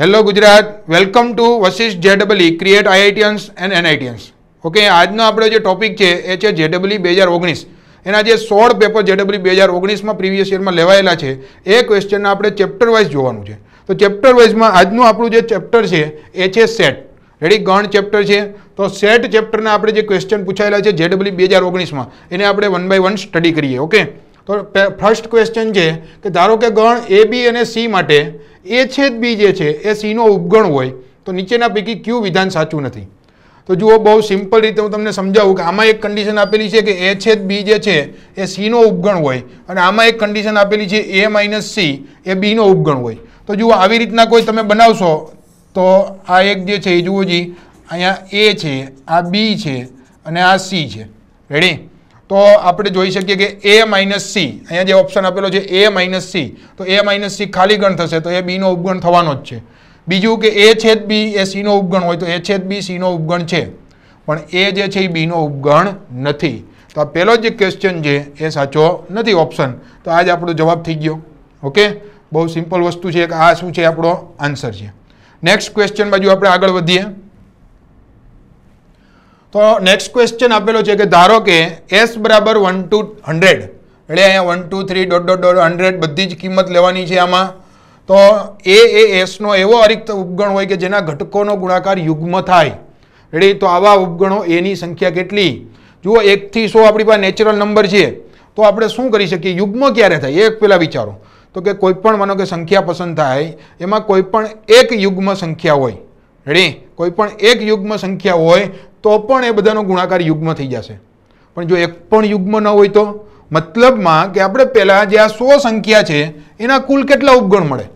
Hello Gujarat, welcome to Vashishtha JEE create IITians and NITians. Okay, આજનો આપણો જે ટોપિક છે એ છે JEE 2019. એના જે 16 પેપર JEE 2019માં પ્રીવિયસ યરમાં લેવાયેલા છે એ ક્વેશ્ચનના આપણે ચેપ્ટર વાઇઝ જોવાનું છે. તો ચેપ્ટર વાઇઝમાં આજનું આપણું જે ચેપ્ટર છે એ છે સેટ. રેડી, ગણ ચેપ્ટર છે. તો સેટ ચેપ્ટરના આપણે જે ક્વેશ્ચન પૂછાયેલા છે JEE 2019માં એને આપણે વન બાય વન સ્ટડી કરીએ. ઓકે, તો ફર્સ્ટ ક્વેશ્ચન છે કે ધારો કે ગણ AB અને C માટે A/B જે છે એ Cનો ઉપગણ હોય તો નીચેના પૈકી કયું વિધાન સાચું નથી? તો જુઓ, બહુ સિમ્પલ રીતે હું તમને સમજાવું કે આમાં એક કન્ડિશન આપેલી છે કે A/B જે છે એ Cનો ઉપગણ હોય, અને આમાં એક કન્ડિશન આપેલી છે A-C એ Bનો ઉપગણ હોય. તો જુઓ, આવી રીતના કોઈ તમે બનાવશો તો આ એક જે છે એ જુઓ જી, અહીંયા A છે, આ B છે અને આ C છે. રેડી, તો આપણે જોઈ શકીએ કે A-C, અહીંયા જે ઓપ્શન આપેલો છે A-C, તો A-C ખાલી ગણ થશે તો એ Bનો ઉપગણ થવાનો જ છે. બીજું કે A/B એ Cનો ઉપગણ હોય તો A/B Cનો ઉપગણ છે, પણ A જે છે એ Bનો ઉપગણ નથી. તો આ પહેલો જે ક્વેશ્ચન છે એ સાચો નથી ઓપ્શન. તો આ જ આપણો જવાબ થઈ ગયો. ઓકે, બહુ સિમ્પલ વસ્તુ છે કે આ શું છે આપણો આન્સર છે. નેક્સ્ટ ક્વેશ્ચન બાજુ આપણે આગળ વધીએ. તો નેક્સ્ટ ક્વેશ્ચન આપેલો છે કે ધારો કે S = 1 to 100, એટલે અહીંયા 1 2 3 ...100 બધી જ કિંમત લેવાની છે આમાં. તો A Sનો એવો અરિક્ત ઉપગણ હોય કે જેના ઘટકોનો ગુણાકાર યુગ્મ થાય. રેડી, તો આવા ઉપગણો એની સંખ્યા કેટલી? જુઓ, 1 થી 100 આપણી પાસે નેચરલ નંબર છે, તો આપણે શું કરી શકીએ? યુગ્મ ક્યારે થાય એ પહેલાં વિચારો. તો કે કોઈપણ માનો કે સંખ્યા પસંદ થાય, એમાં કોઈપણ એક યુગ્મ સંખ્યા હોય. રેડી, કોઈપણ એક યુગ્મ સંખ્યા હોય તો પણ એ બધાનો ગુણાકાર યુગ્મ થઈ જશે. પણ જો એક પણ યુગ્મ ન હોય તો? મતલબમાં કે આપણે પહેલાં જે આ 100 સંખ્યા છે એના કુલ કેટલા ઉપગણ મળે?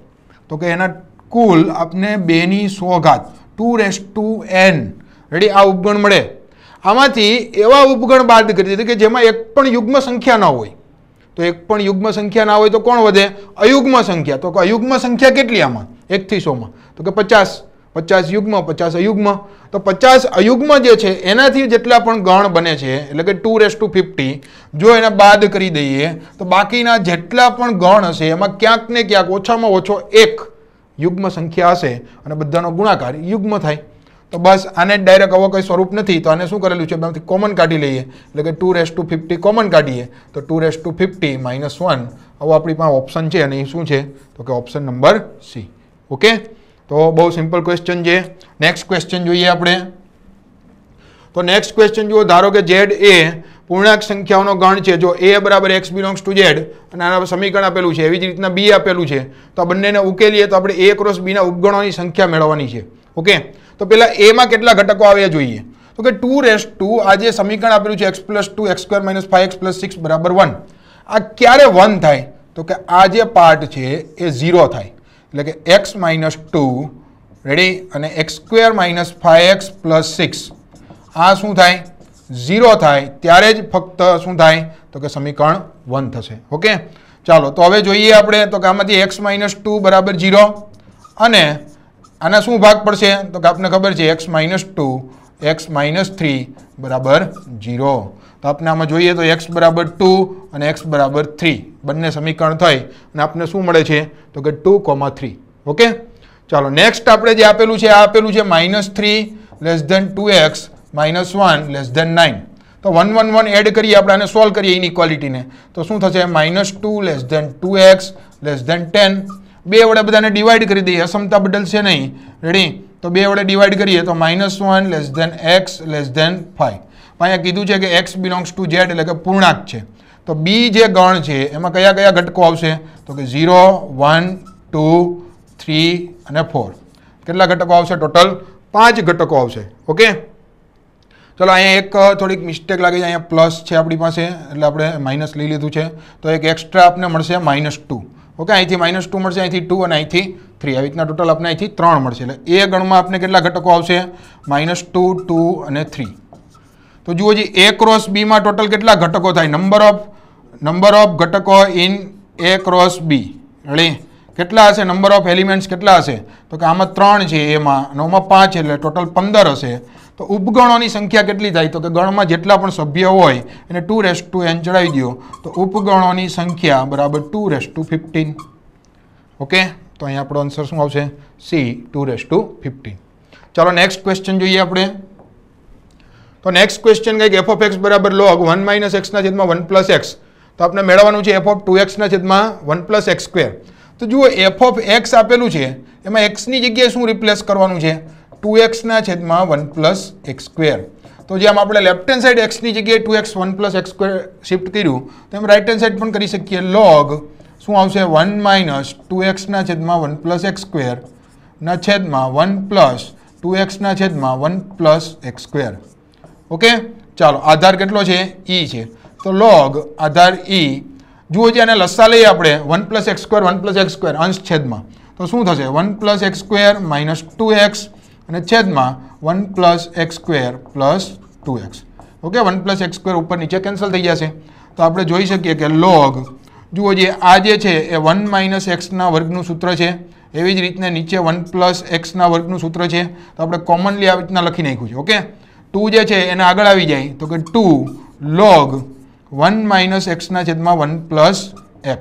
તો કે એના કુલ આપણે 2 ની 100 ઘાત, 2n. રેડી, આ ઉપગણ મળે. આમાંથી એવા ઉપગણ બાદ કરી દીધું કે જેમાં એક પણ યુગ્મ સંખ્યા ન હોય. તો એક પણ યુગ્મ સંખ્યા ના હોય તો કોણ વધે? અયુગ્મ સંખ્યા. તો અયુગ્મ સંખ્યા કેટલી આમાં 1 થી 100માં? તો કે 50 યુગ્મ, 50 અયુગ્મ. તો 50 અયુગ્મ જે છે એનાથી જેટલા પણ ગણ બને છે, એટલે કે 250, જો એના બાદ કરી દઈએ તો બાકીના જેટલા પણ ગણ હશે એમાં ક્યાંક ને ક્યાંક ઓછામાં ઓછો એક યુગ્મ સંખ્યા હશે અને બધાનો ગુણાકાર યુગ્મ થાય. તો બસ, આને ડાયરેક્ટ આવો કંઈ સ્વરૂપ નથી, તો આને શું કરેલું છે? એમાંથી કોમન કાઢી લઈએ, એટલે કે 250 કોમન કાઢીએ તો 250 - 1. આવો આપણી પાસે ઓપ્શન છે, અને એ શું છે? તો કે ઓપ્શન નંબર C. ઓકે, તો બહુ સિમ્પલ ક્વેશ્ચન છે. નેક્સ્ટ ક્વેશ્ચન જોઈએ આપણે. તો નેક્સ્ટ ક્વેશ્ચન જુઓ, ધારો કે ZA પૂર્ણાંક સંખ્યાઓનો ગણ છે. જો A = (x → z) અને આના સમીકરણ આપેલું છે, એવી જ રીતના B આપેલું છે. તો આ બંનેને ઉકેલીએ તો આપણે A×Bના ઉપગણોની સંખ્યા મેળવવાની છે. ઓકે, તો પહેલાં Aમાં કેટલા ઘટકો આવે જોઈએ? તો કે 2 આ જે સમીકરણ આપેલું છે x + 2 x² - 5x + 6 = 1. આ ક્યારે 1 થાય? તો કે આ જે પાર્ટ છે એ 0 થાય, એટલે કે x - 2. રેડી, અને x² - 5x + 6 આ શું થાય? 0 થાય. ત્યારે જ ફક્ત શું થાય? તો કે સમીકરણ 1 થશે. ઓકે, ચાલો તો હવે જોઈએ આપણે. તો કે આમાંથી x - 2 = 0, અને આના શું ભાગ પડશે? તો કે આપને ખબર છે x - 2 x - 3 = 0. તો આપણે આમાં જોઈએ તો x = 2 અને x = 3 બંને સમીકરણ થઈ, અને આપને શું મળે છે? તો કે 2, 3. ઓકે, ચાલો નેક્સ્ટ આપણે જે આપેલું છે, આ આપેલું છે -3 <-2x - 1 <-9. તો 1 1 1 એડ કરીએ આપણે, આને સોલ્વ કરીએ ઇનઇક્વાલિટીને. તો શું થશે? -2 <-2x <-10. 2 વડે બધાને ડિવાઈડ કરી દઈએ, અસમતા બદલશે નહીં. રેડી, તો 2 વડે ડિવાઈડ કરીએ તો -1 -x <-5. અહીંયા કીધું છે કે x = z, એટલે કે પૂર્ણાંક છે. તો B જે ગણ છે એમાં કયા કયા ઘટકો આવશે? તો કે 0, 1, 2, 3 અને 4. કેટલા ઘટકો આવશે? ટોટલ 5 ઘટકો આવશે. ઓકે, ચલો અહીંયા એક થોડીક મિસ્ટેક લાગે છે. અહીંયા પ્લસ છે આપણી પાસે, એટલે આપણે માઇનસ લઈ લીધું છે. તો એક એક્સ્ટ્રા આપને મળશે -2. ઓકે, અહીંથી -2 મળશે, અહીંથી 2 અને અહીંથી 3. આવી રીતના ટોટલ આપણે અહીંથી 3 મળશે. એટલે એ ગણમાં આપને કેટલા ઘટકો આવશે? -2, 2 અને 3. તો જુઓ જી, A×Bમાં ટોટલ કેટલા ઘટકો થાય? નંબર ઓફ ઘટકો ઇન A×B. એટલે કેટલા હશે? નંબર ઓફ એલિમેન્ટ્સ કેટલા હશે? તો કે આમાં 3 છે, એમાં 9માં 5, એટલે ટોટલ 15 હશે. તો ઉપગણોની સંખ્યા કેટલી થાય? તો કે ગણમાં જેટલા પણ સભ્ય હોય એને 2n ચડાવી દો, તો ઉપગણોની સંખ્યા બરાબર 215. ઓકે, तो अहीं आपणो आंसर शुं आवशे C 2 raised to 15। चलो नेक्स्ट क्वेश्चन जोईए आपणे। तो नेक्स्ट क्वेश्चन कहीं f(x) बराबर log 1 - x/1 + x। तो आपने मेळववानुं छे f(2x)/1 + x²। तो जुओ f(x) आपेलुं छे एमां x नी जग्याए शुं रिप्लेस करवानुं छे 2x/1 + x²। तो जेम आपणे लेफ्ट हेन्ड साइड x नी जग्याए 2x/1 + x² शिफ्ट कर्युं तेम राइट हेन्ड साइड पण करी सकीए। log शुं आवशे 1 - 2x/1 + x² (1 + 2x/1 + x²). Okay चलो आधार केटलो छे ई छे। तो log आधार ई जुओ जे आने लस्सा लईए आपणे 1 + x² (1 + x²) अंश/માં तो शुं थशे 1 + x² - 2x અને છેદમાં 1 + x² + 2x। ઓકે 1 + x² ઉપર નીચે કેન્સલ થઈ જશે તો આપણે જોઈ શકીએ કે log જુઓ જે આ જે છે એ 1 - x² નું સૂત્ર છે, એવી જ રીતને નીચે 1 + x² નું સૂત્ર છે તો આપણે કોમનલી આવી રીતના લખી નાખ્યું છે। ઓકે 2 જે છે એને આગળ આવી જાય તો કે 2 log 1 - x/1 + x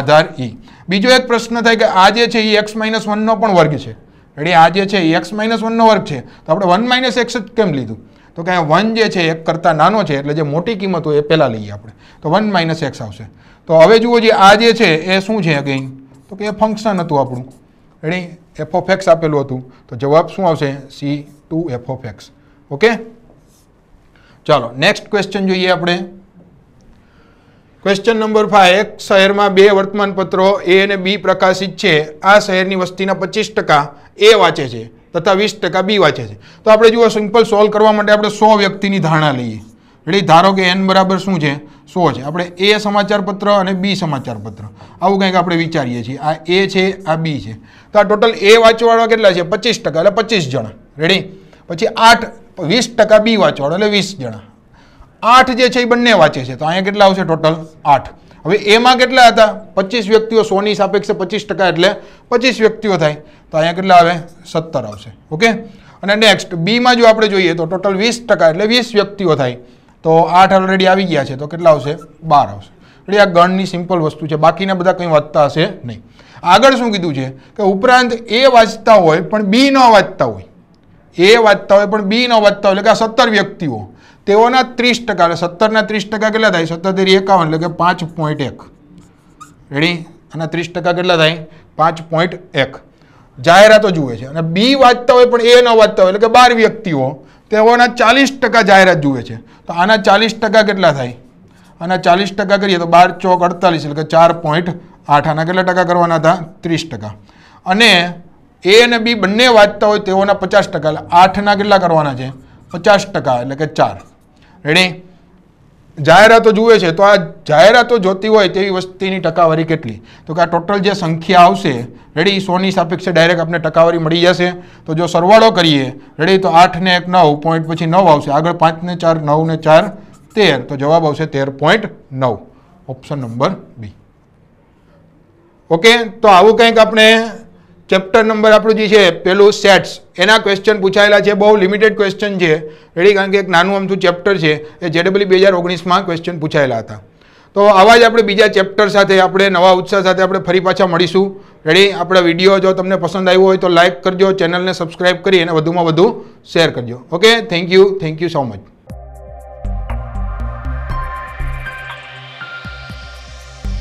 આધાર e। બીજો એક પ્રશ્ન થાય કે આ જે છે એ x - 1 નો પણ વર્ગ છે। रेडी आ जे छे x - 1 नो वर्ग छे तो आपणे 1 - x ज केम लीधुं तो के 1 जे छे 1 करता नानो छे एटले जे मोटी किंमत होय ए पहेला लईए आपणे तो 1 - x आवशे। तो हवे जुओ जे आ जे छे ए शुं छे अगेन तो के फंक्शन हतुं आपणुं। रेडी f(x) आपेलुं हतुं तो जवाब शुं आवशे C 2 f(x). ओके चलो नेक्स्ट क्वेश्चन जोईए आपणे। Question number 5। एक शहर में 2 वर्तमानपत्रों ए ने बी प्रकाशित है। आ शहर की वस्ती 25% ए वाँचे है तथा 20% बी वाँचे है। तो आप जुओ सीम्पल सॉल्व करने 100 व्यक्ति की धारणा लीए। धारो कि एन बराबर शू है 100 है। अपने ए समाचार पत्र और बी समाचार पत्र आવું કંઈક આપણે વિચારીએ છીએ। आ ए है आ बी है तो आ टोटल ए वाँचवाड़ा के 25% एट 25 जना। रेडी पीछे 8 20% बी वाँचवाड़ो एट 20 जना। 8 जे छे बने वाँचे छे तो अहीं केटला आवशे टोटल 8। हवे ए मां केटला हता 25 व्यक्तिओ 100 नी सापेक्षे 25% एटले 25 व्यक्तिओ थाय तो अहीं केटला आवे 17 आवशे। ओके अने नेक्स्ट बी मां जो आपणे जोईए तो टोटल 20% एटले 20 व्यक्तिओ थाय तो 8 ऑलरेडी आवी गया छे तो केटला आवशे 12 आवशे। એટલે આ ગણની સિમ્પલ વસ્તુ છે, બાકીના બધા કંઈ વાંચતા હશે નહીં। આગળ શું કીધું છે કે ઉપરાંત એ વાંચતા હોય પણ બી ન વાંચતા હોય, ए वाँचता हो पण बी न वाँचता हो एटले 17 व्यक्तिओ तेओना 30% एटले 17 ના 30% केटला थाय 17 × 51 एटले के 5.1। रेडी आना 30% केटला थाय 5.1। जाहेरातो जुए छे अने बी वाँचता हो पण ए न वाँचता हो एटले के 12 व्यक्तिओ तेओना 40% जाहेरात जुए छे तो आना 40% केटला थाय आना 40% करीए तो 12 × 4 = 48 एटले के 4.8। आना केटला टका करवाना हता 30% अने ए अने बी बने वाँचता हो तेओना 50% एटले 8 ના केटला करवाना छे 50% एटले के 4। रेडी जाहेरातो जुए छे तो आ जाहेरातो जोती होय तेवी वस्तीनी टकावारी केटली तो के टोटल जे संख्या आवशे रेडी 100 नी सापेक्षे डायरेक्ट आपने टकावारी मळी जशे तो जो सरवाळो करीए रेडी तो 8 ને 1 9 पॉइंट पछी 9 आवशे आगळ 5 ને 4 9 ને 4 13 तो जवाब आवशे 13.9 ऑप्शन नंबर बी। ओके तो आवुं कंईक आपणे चैप्टर नंबर आप पेलू सैट्स एना क्वेश्चन पूछायेला है। बहुत लिमिटेड क्वेश्चन है रेडी कारण के एक नानुं अमथुं चैप्टर है JEE 2019 में क्वेश्चन पूछायेला था। तो आवाज आप बीजा चैप्टर साथ आप नवा उत्साह साथ आप फरी पाछा मळीशुं। रेडी आप विडियो जो तमने पसंद आव्यो होय तो लाइक करजो, चेनल ने सब्सक्राइब करी अने वधुमां वधु शेर करजो। Okay thank you so much.